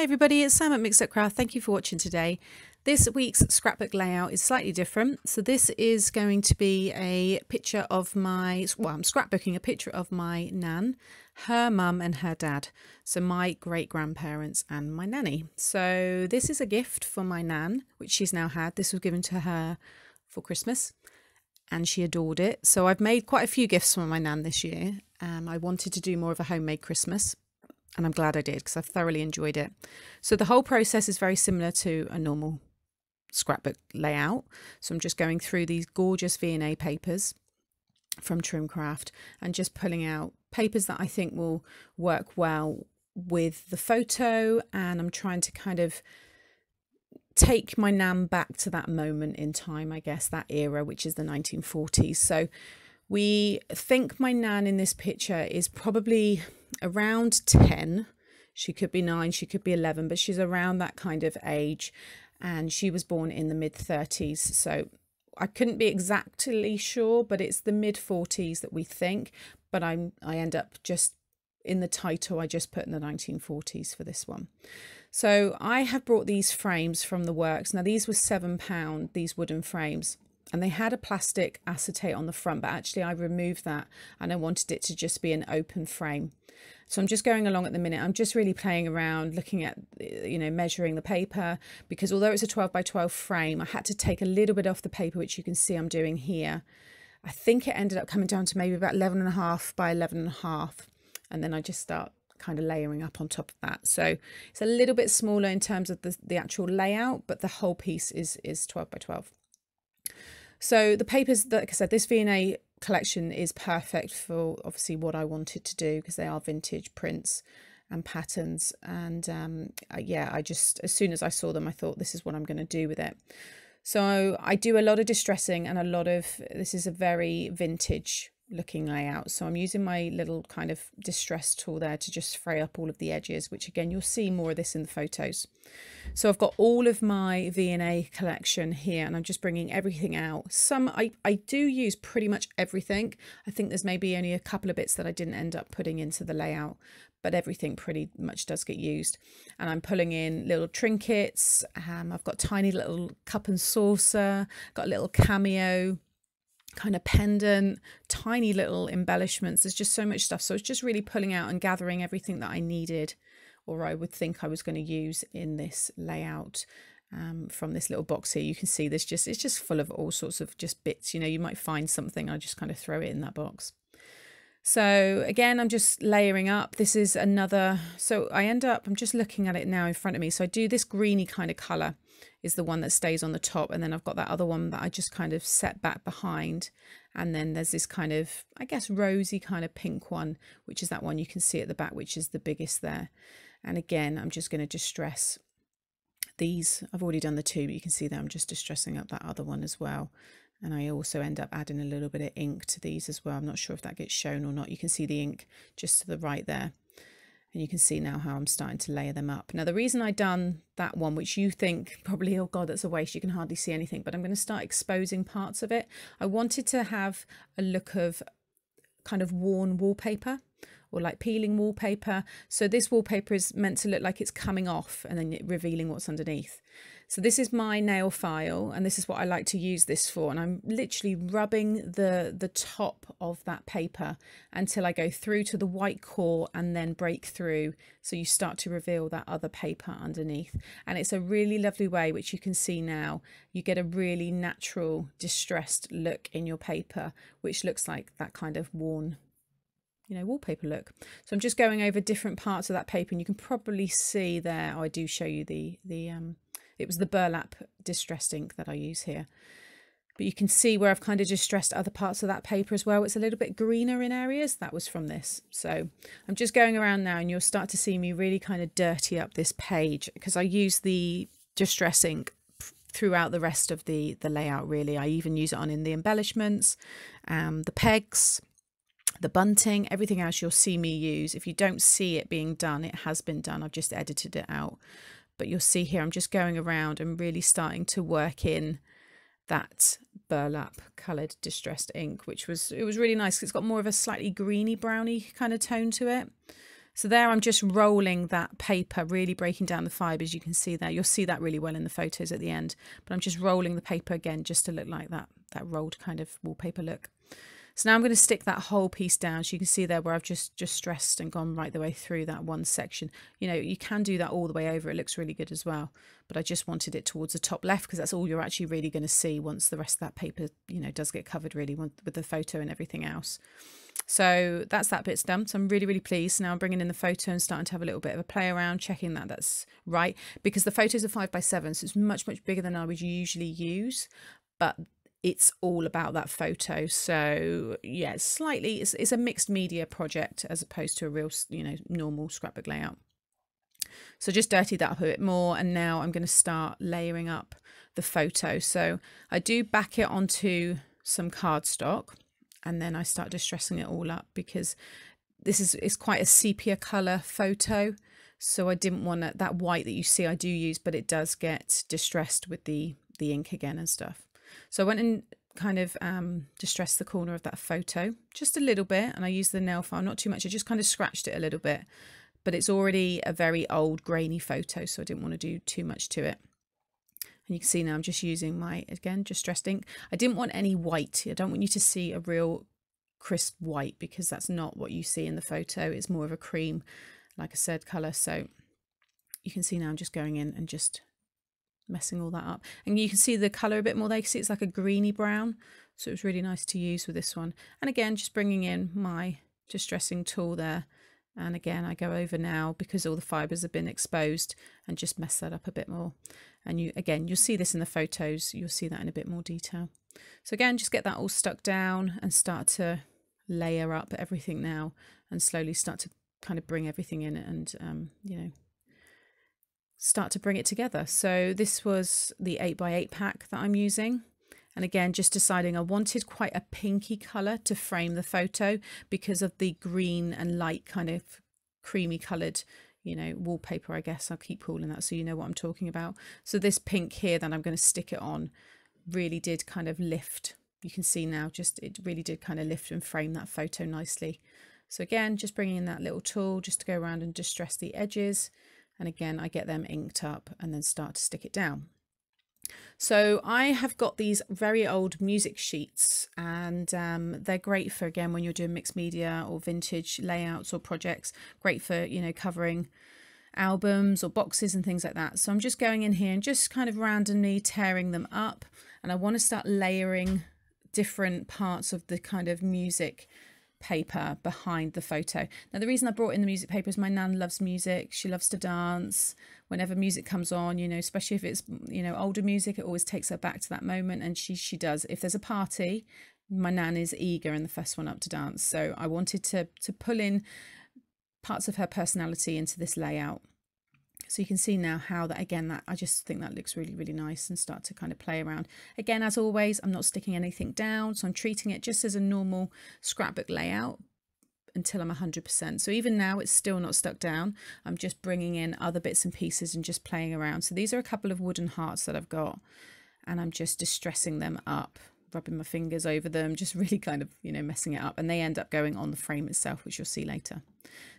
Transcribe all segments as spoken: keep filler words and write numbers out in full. Hi everybody, it's Sam at Mixed Up Craft. Thank you for watching today. This week's scrapbook layout is slightly different. So this is going to be a picture of my, well, I'm scrapbooking a picture of my nan, her mum and her dad. So my great-grandparents and my nanny. So this is a gift for my nan, which she's now had. This was given to her for Christmas and she adored it. So I've made quite a few gifts for my nan this year. Um, I wanted to do more of a homemade Christmas. And I'm glad I did because I've thoroughly enjoyed it. So the whole process is very similar to a normal scrapbook layout. So I'm just going through these gorgeous V and A papers from Trimcraft and just pulling out papers that I think will work well with the photo. And I'm trying to kind of take my nan back to that moment in time, I guess, that era, which is the nineteen forties. So we think my nan in this picture is probably around ten. She could be nine, she could be eleven, but she's around that kind of age. And she was born in the mid thirties. So I couldn't be exactly sure, but it's the mid forties that we think. But I'm, I end up just in the title, I just put in the nineteen forties for this one. So I have brought these frames from the works. Now these were seven pound, these wooden frames. And they had a plastic acetate on the front, but actually I removed that and I wanted it to just be an open frame. So I'm just going along at the minute. I'm just really playing around, looking at, you know, measuring the paper, because although it's a twelve by twelve frame, I had to take a little bit off the paper, which you can see I'm doing here. I think it ended up coming down to maybe about eleven and a half by eleven and a half. And then I just start kind of layering up on top of that. So it's a little bit smaller in terms of the, the actual layout, but the whole piece is, is twelve by twelve. So the papers, like I said, this V and A collection is perfect for obviously what I wanted to do because they are vintage prints and patterns. And um, yeah, I just, as soon as I saw them, I thought this is what I'm going to do with it. So I do a lot of distressing and a lot of, this is a very vintage looking layout. So I'm using my little kind of distress tool there to just fray up all of the edges, which again, you'll see more of this in the photos. So I've got all of my V and A collection here and I'm just bringing everything out. Some, I, I do use pretty much everything. I think there's maybe only a couple of bits that I didn't end up putting into the layout, but everything pretty much does get used. And I'm pulling in little trinkets. Um, I've got tiny little cup and saucer, got a little cameo, kind of pendant, tiny little embellishments. There's just so much stuff. So it's just really pulling out and gathering everything that I needed or I would think I was going to use in this layout. Um, from this little box here, you can see this just, it's just full of all sorts of just bits. You know, you might find something, I just kind of throw it in that box. So again, I'm just layering up. This is another, so I end up, I'm just looking at it now in front of me. So I do this greeny kind of color is the one that stays on the top. And then I've got that other one that I just kind of set back behind. And then there's this kind of, I guess, rosy kind of pink one, which is that one you can see at the back, which is the biggest there. And again, I'm just going to distress these. I've already done the two, but you can see that I'm just distressing up that other one as well. And I also end up adding a little bit of ink to these as well. I'm not sure if that gets shown or not. You can see the ink just to the right there. And you can see now how I'm starting to layer them up. Now, the reason I done that one, which you think probably, oh God, that's a waste. You can hardly see anything, but I'm going to start exposing parts of it. I wanted to have a look of kind of worn wallpaper or like peeling wallpaper. So this wallpaper is meant to look like it's coming off and then revealing what's underneath. So this is my nail file and this is what I like to use this for. And I'm literally rubbing the, the top of that paper until I go through to the white core and then break through. So you start to reveal that other paper underneath. And it's a really lovely way, which you can see now, you get a really natural distressed look in your paper, which looks like that kind of worn, you know, wallpaper look. So I'm just going over different parts of that paper and you can probably see there, oh, I do show you the, the um, it was the burlap distressed ink that I use here. But you can see where I've kind of distressed other parts of that paper as well. It's a little bit greener in areas. That was from this. So I'm just going around now and you'll start to see me really kind of dirty up this page because I use the distress ink throughout the rest of the, the layout really. I even use it on in the embellishments, um, the pegs, the bunting, everything else you'll see me use. If you don't see it being done, it has been done. I've just edited it out. But you'll see here, I'm just going around and really starting to work in that burlap coloured distressed ink, which was, it was really nice. It's got more of a slightly greeny browny kind of tone to it. So there I'm just rolling that paper, really breaking down the fibres. You can see there, you'll see that really well in the photos at the end, but I'm just rolling the paper again just to look like that, that rolled kind of wallpaper look. So now I'm going to stick that whole piece down. So you can see there where I've just just stressed and gone right the way through that one section. You know, you can do that all the way over. It looks really good as well. But I just wanted it towards the top left because that's all you're actually really going to see once the rest of that paper, you know, does get covered really with the photo and everything else. So that's that bit's done. So I'm really, really pleased. Now I'm bringing in the photo and starting to have a little bit of a play around, checking that that's right, because the photos are five by seven. So it's much, much bigger than I would usually use. But it's all about that photo. So yeah, it's slightly, it's, it's a mixed media project as opposed to a real, you know, normal scrapbook layout. So just dirty that up a bit more. And now I'm going to start layering up the photo. So I do back it onto some cardstock and then I start distressing it all up because this is, it's quite a sepia color photo. So I didn't want that, that white that you see I do use, but it does get distressed with the, the ink again and stuff. So I went and kind of um, distressed the corner of that photo just a little bit, and I used the nail file, not too much. I just kind of scratched it a little bit, but it's already a very old grainy photo, so I didn't want to do too much to it. And you can see now I'm just using my, again, distressed ink. I didn't want any white. I don't want you to see a real crisp white because that's not what you see in the photo. It's more of a cream, like I said, colour. So you can see now I'm just going in and just messing all that up, and you can see the color a bit more there. You can see it's like a greeny brown, so it was really nice to use with this one. And again, just bringing in my distressing tool there, and again I go over now because all the fibers have been exposed and just mess that up a bit more. And you, again, you'll see this in the photos, you'll see that in a bit more detail. So again, just get that all stuck down and start to layer up everything now and slowly start to kind of bring everything in and um you know, start to bring it together. So this was the eight by eight pack that I'm using, and again just deciding I wanted quite a pinky colour to frame the photo because of the green and light kind of creamy coloured, you know, wallpaper, I guess. I'll keep calling that so you know what I'm talking about. So this pink here that I'm going to stick it on really did kind of lift, you can see now, just it really did kind of lift and frame that photo nicely. So again, just bringing in that little tool just to go around and distress the edges. And again, I get them inked up and then start to stick it down. So I have got these very old music sheets, and um, they're great for, again, when you're doing mixed media or vintage layouts or projects, great for, you know, covering albums or boxes and things like that. So I'm just going in here and just kind of randomly tearing them up. And I want to start layering different parts of the kind of music paper behind the photo. Now the reason I brought in the music paper is my nan loves music. She loves to dance. Whenever music comes on, you know, especially if it's, you know, older music, it always takes her back to that moment. And she she does. If there's a party, my nan is eager and the first one up to dance. So I wanted to to pull in parts of her personality into this layout. So you can see now how that, again, that I just think that looks really, really nice, and start to kind of play around. Again, as always, I'm not sticking anything down. So I'm treating it just as a normal scrapbook layout until I'm one hundred percent. So even now it's still not stuck down. I'm just bringing in other bits and pieces and just playing around. So these are a couple of wooden hearts that I've got, and I'm just distressing them up, rubbing my fingers over them, just really kind of, you know, messing it up, and they end up going on the frame itself, which you'll see later.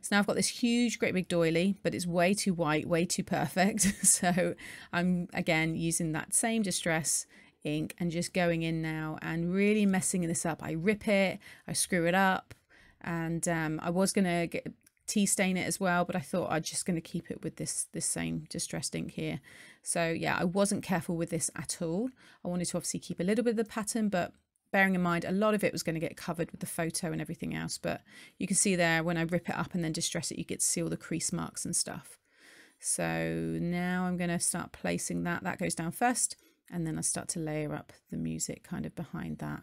So now I've got this huge great big doily, but it's way too white, way too perfect. So I'm again using that same distress ink and just going in now and really messing this up. I rip it, I screw it up, and um, I was gonna get tea stain it as well, but I thought I'm just going to keep it with this this same distressed ink here. So yeah, I wasn't careful with this at all. I wanted to obviously keep a little bit of the pattern, but bearing in mind a lot of it was going to get covered with the photo and everything else. But you can see there when I rip it up and then distress it, you get to see all the crease marks and stuff. So now I'm going to start placing that that goes down first, and then I start to layer up the music kind of behind that.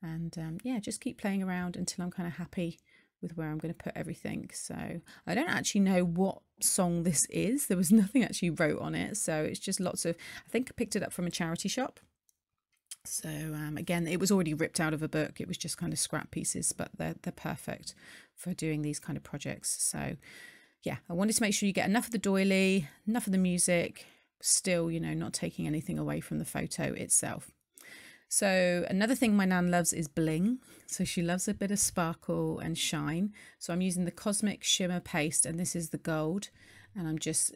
And um, yeah, just keep playing around until I'm kind of happy with where I'm going to put everything. So I don't actually know what song this is. There was nothing actually wrote on it, so it's just lots of, I think I picked it up from a charity shop. So um, again, it was already ripped out of a book. It was just kind of scrap pieces, but they're, they're perfect for doing these kind of projects. So yeah, I wanted to make sure you get enough of the doily, enough of the music, still, you know, not taking anything away from the photo itself. So another thing my nan loves is bling. So she loves a bit of sparkle and shine. So I'm using the Cosmic Shimmer Paste, and this is the gold. And I'm just,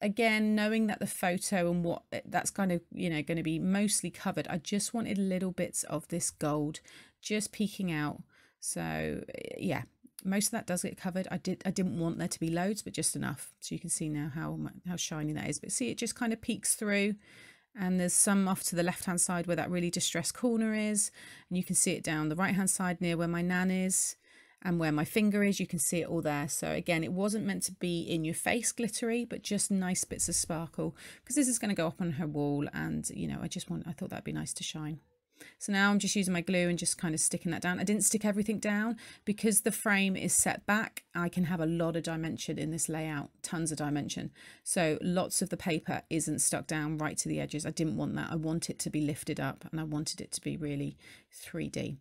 again, knowing that the photo and what that's kind of, you know, going to be mostly covered, I just wanted little bits of this gold just peeking out. So yeah, most of that does get covered. I did I didn't want there to be loads, but just enough. So you can see now how how shiny that is. But see, it just kind of peeks through. And there's some off to the left hand side where that really distressed corner is, and you can see it down the right hand side near where my nan is and where my finger is. You can see it all there. So again, it wasn't meant to be in your face glittery, but just nice bits of sparkle, because this is going to go up on her wall, and you know, I just want I thought that'd be nice to shine. So now I'm just using my glue and just kind of sticking that down. I didn't stick everything down because the frame is set back. I can have a lot of dimension in this layout, tons of dimension. So lots of the paper isn't stuck down right to the edges. I didn't want that. I want it to be lifted up, and I wanted it to be really three D.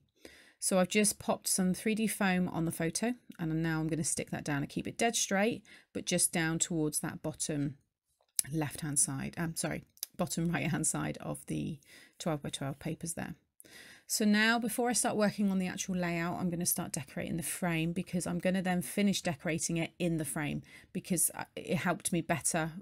So I've just popped some three D foam on the photo, and now I'm going to stick that down. I keep it dead straight, but just down towards that bottom left hand side. I'm sorry. bottom right hand side of the twelve by twelve papers there. So now, before I start working on the actual layout, I'm going to start decorating the frame, because I'm going to then finish decorating it in the frame, because it helped me better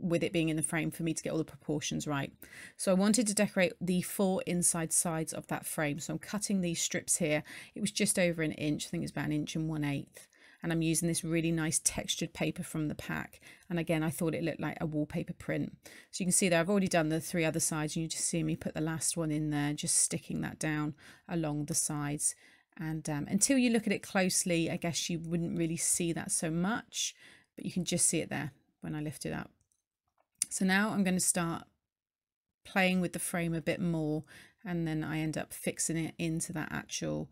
with it being in the frame for me to get all the proportions right. So I wanted to decorate the four inside sides of that frame. So I'm cutting these strips here. It was just over an inch. I think it's about an inch and one eighth. And I'm using this really nice textured paper from the pack. And again, I thought it looked like a wallpaper print. So you can see there, I've already done the three other sides, and you just see me put the last one in there, just sticking that down along the sides. And um, until you look at it closely, I guess you wouldn't really see that so much, but you can just see it there when I lift it up. So now I'm going to start playing with the frame a bit more, and then I end up fixing it into that actual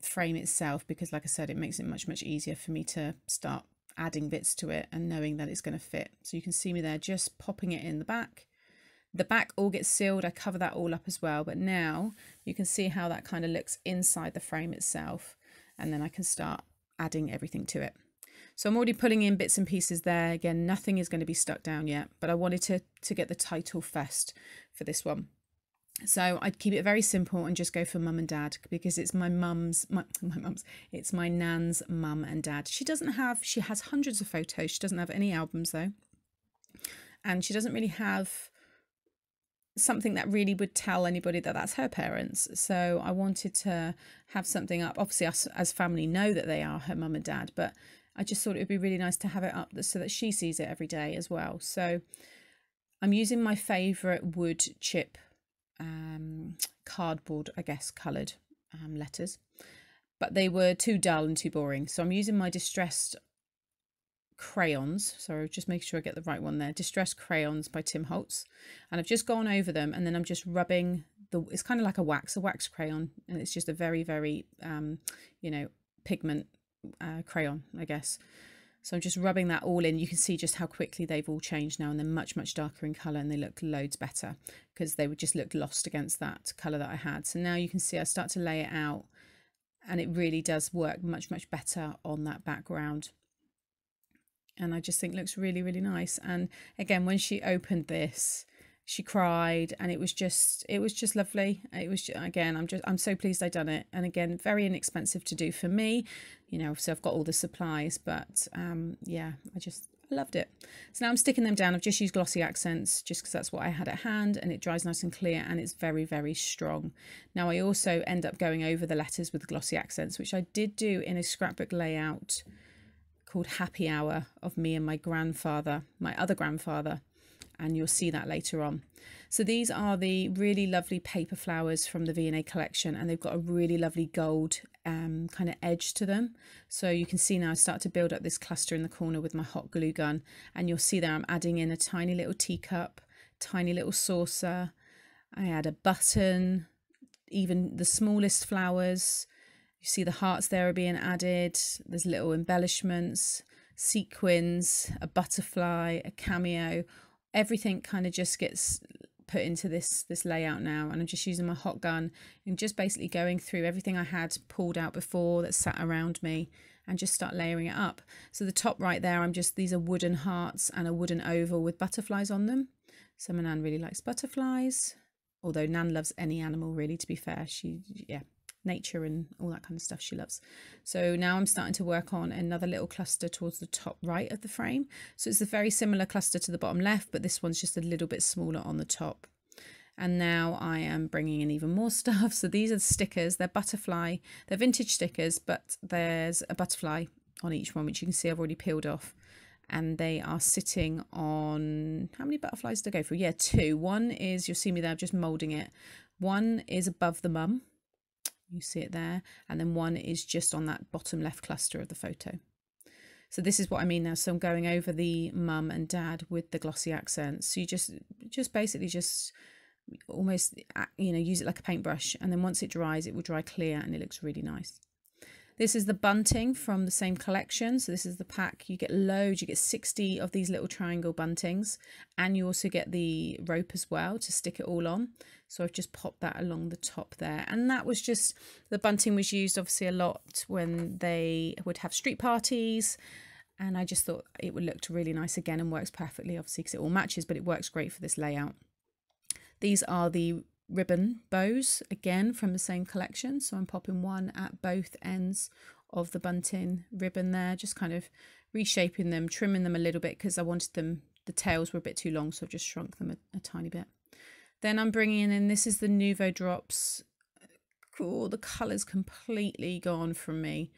frame itself, because like I said, it makes it much much easier for me to start adding bits to it and knowing that it's going to fit. So you can see me there just popping it in the back. The back all gets sealed. I cover that all up as well, but now you can see how that kind of looks inside the frame itself, and then I can start adding everything to it. So I'm already pulling in bits and pieces there. Again, nothing is going to be stuck down yet, but I wanted to to get the title first for this one. So I'd keep it very simple and just go for mum and dad, because it's my mum's, my, my mum's, it's my nan's mum and dad. She doesn't have, she has hundreds of photos. She doesn't have any albums though. And she doesn't really have something that really would tell anybody that that's her parents. So I wanted to have something up. Obviously us as family know that they are her mum and dad, but I just thought it would be really nice to have it up so that she sees it every day as well. So I'm using my favourite wood chip um cardboard, I guess, coloured um, letters, but they were too dull and too boring, so I'm using my Distressed Crayons. Sorry, just make sure I get the right one there. Distressed Crayons by Tim Holtz, and I've just gone over them, and then I'm just rubbing the, it's kind of like a wax a wax crayon, and it's just a very very um you know, pigment uh, crayon, I guess. So I'm just rubbing that all in. You can see just how quickly they've all changed now, and they're much, much darker in colour, and they look loads better because they would just look lost against that colour that I had. So now you can see I start to lay it out, and it really does work much, much better on that background. And I just think it looks really, really nice. And again, when she opened this, she cried, and it was just, it was just lovely. It was, again, I'm just, I'm so pleased I done it. And again, very inexpensive to do for me, you know, so I've got all the supplies, but um, yeah, I just loved it. So now I'm sticking them down. I've just used glossy accents just because that's what I had at hand, and it dries nice and clear, and it's very, very strong. Now I also end up going over the letters with glossy accents, which I did do in a scrapbook layout called Happy Hour of me and my grandfather, my other grandfather. And you'll see that later on. So these are the really lovely paper flowers from the V and A collection, and they've got a really lovely gold um, kind of edge to them. So you can see now I start to build up this cluster in the corner with my hot glue gun, and you'll see there I'm adding in a tiny little teacup, tiny little saucer. I add a button, even the smallest flowers. You see the hearts there are being added. There's little embellishments, sequins, a butterfly, a cameo. Everything kind of just gets put into this this layout now, and I'm just using my hot gun and just basically going through everything I had pulled out before that sat around me and just start layering it up. So the top right there, I'm just, these are wooden hearts and a wooden oval with butterflies on them. So my nan really likes butterflies. Although Nan loves any animal, really, to be fair. She, yeah, nature and all that kind of stuff she loves. So now I'm starting to work on another little cluster towards the top right of the frame. So it's a very similar cluster to the bottom left, but this one's just a little bit smaller on the top. And now I am bringing in even more stuff. So these are the stickers. They're butterfly. They're vintage stickers, but there's a butterfly on each one, which you can see I've already peeled off. And they are sitting on, how many butterflies did I go for? Yeah, two. One is, you'll see me there, I'm just moulding it. One is above the mum. You see it there. And then one is just on that bottom left cluster of the photo. So this is what I mean now. So I'm going over the mum and dad with the glossy accents. So you just, just basically just almost, you know, use it like a paintbrush. And then once it dries, it will dry clear and it looks really nice. This is the bunting from the same collection. So this is the pack. You get loads. You get sixty of these little triangle buntings, and you also get the rope as well to stick it all on. So I've just popped that along the top there. And that was just, the bunting was used obviously a lot when they would have street parties. And I just thought it would look really nice again, and works perfectly obviously because it all matches, but it works great for this layout. These are the ribbon bows again from the same collection, so I'm popping one at both ends of the bunting ribbon there, just kind of reshaping them, trimming them a little bit because I wanted them, the tails were a bit too long, so I've just shrunk them a, a tiny bit. Then I'm bringing in, this is the Nouveau Drops. Cool, the colour's completely gone from me.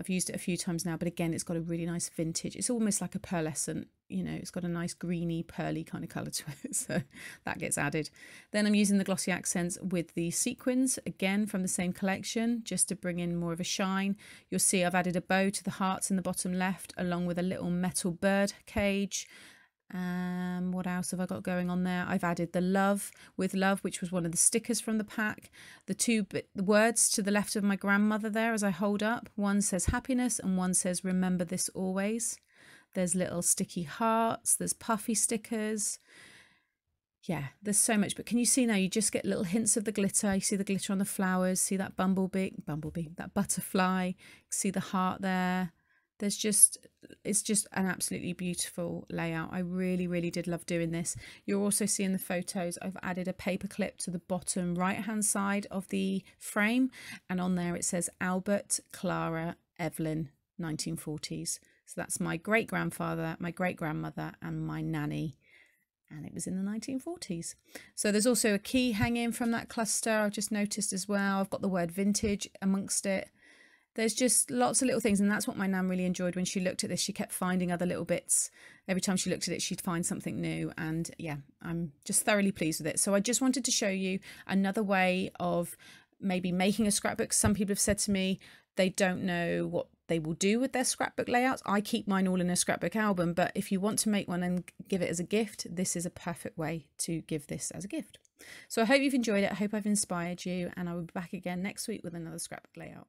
I've used it a few times now, but again, it's got a really nice vintage, it's almost like a pearlescent, you know, it's got a nice greeny pearly kind of colour to it, so that gets added. Then I'm using the glossy accents with the sequins again from the same collection, just to bring in more of a shine. You'll see I've added a bow to the hearts in the bottom left, along with a little metal bird cage. Um, what else have I got going on there? I've added the love with love, which was one of the stickers from the pack. The two bit, the words to the left of my grandmother there as I hold up, one says happiness and one says remember this always. There's little sticky hearts, there's puffy stickers. Yeah, there's so much. But can you see now, you just get little hints of the glitter. You see the glitter on the flowers, see that bumblebee, bumblebee, that butterfly, see the heart there. There's just, it's just an absolutely beautiful layout. I really, really did love doing this. You're also seeing the photos. I've added a paper clip to the bottom right-hand side of the frame. And on there it says Albert Clara Evelyn, nineteen forties. So that's my great-grandfather, my great-grandmother and my nanny. And it was in the nineteen forties. So there's also a key hanging from that cluster. I've just noticed as well. I've got the word vintage amongst it. There's just lots of little things, and that's what my nan really enjoyed when she looked at this. She kept finding other little bits. Every time she looked at it, she'd find something new, and yeah, I'm just thoroughly pleased with it. So I just wanted to show you another way of maybe making a scrapbook. Some people have said to me they don't know what they will do with their scrapbook layouts. I keep mine all in a scrapbook album, but if you want to make one and give it as a gift, this is a perfect way to give this as a gift. So I hope you've enjoyed it. I hope I've inspired you, and I will be back again next week with another scrapbook layout.